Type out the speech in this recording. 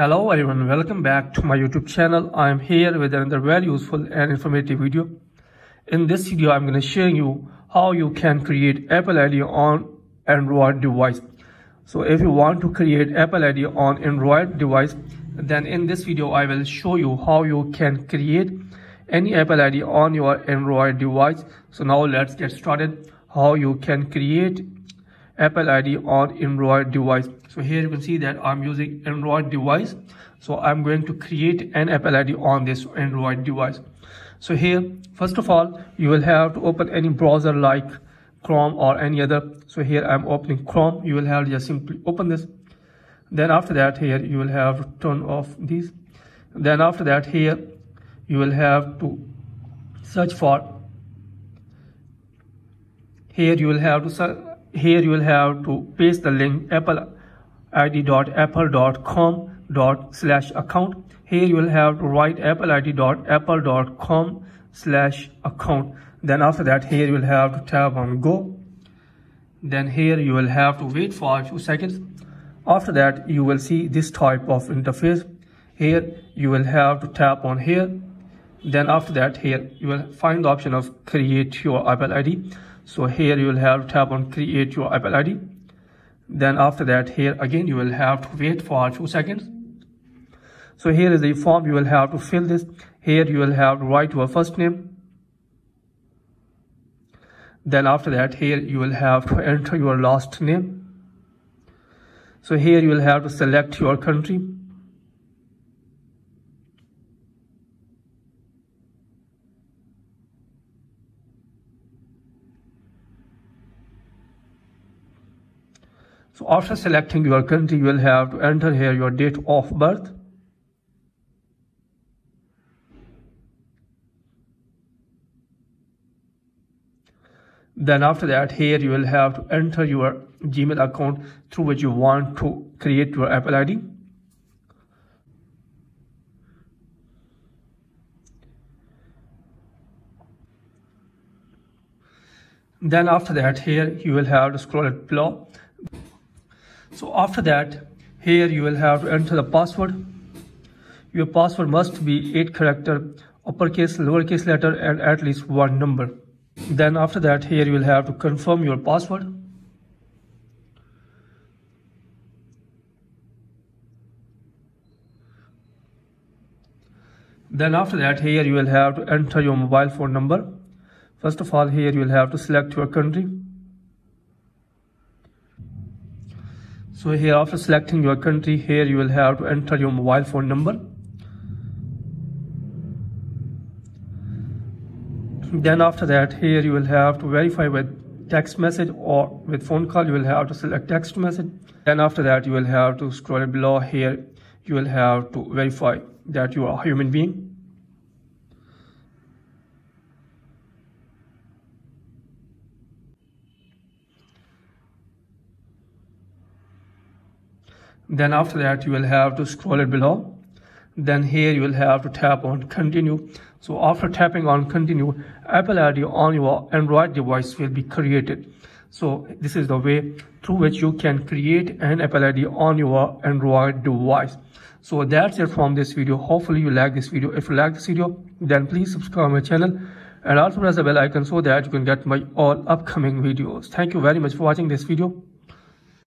Hello everyone, welcome back to my YouTube channel. I am here with another very useful and informative video. In this video, I'm going to share you how you can create Apple ID on Android device. So if you want to create Apple ID on Android device, then in this video, I will show you how you can create any Apple ID on your Android device. So now let's get started. How you can create Apple ID on Android device. So here you can see that I'm using Android device. So I'm going to create an Apple ID on this Android device. So here, first of all, you will have to open any browser like Chrome or any other. So here I'm opening Chrome. You will have to just simply open this. Then after that, here you will have to turn off these. Then after that, here you will have to search for. Here you will have to paste the link appleid.apple.com/account. Here you will have to write appleid.apple.com/account. Then after that, here you will have to tap on go. Then here you will have to wait for a few seconds. After that, you will see this type of interface. Here you will have to tap on here. Then after that, here you will find the option of create your Apple ID. So here you will have to tap on create your Apple ID. Then after that, here again you will have to wait for a few seconds. So here is the form you will have to fill this. Here you will have to write your first name. Then after that, here you will have to enter your last name. So here you will have to select your country. So after selecting your country, you will have to enter here your date of birth. Then after that, here you will have to enter your Gmail account through which you want to create your Apple ID. Then after that, here you will have to scroll it below. So after that, here you will have to enter the password. Your password must be 8 characters, uppercase, lowercase letter, and at least one number. Then after that, here you will have to confirm your password. Then after that, here you will have to enter your mobile phone number. First of all, here you will have to select your country. So here after selecting your country, here you will have to enter your mobile phone number. Then after that, here you will have to verify with text message or with phone call. You will have to select text message. Then after that, you will have to scroll below. Here you will have to verify that you are a human being. Then after that, you will have to scroll it below. Then here you will have to tap on continue. So after tapping on continue, Apple ID on your Android device will be created. So this is the way through which you can create an Apple ID on your Android device. So that's it from this video. Hopefully you like this video. If you like this video, then please subscribe my channel and also press the bell icon so that you can get my all upcoming videos. Thank you very much for watching this video.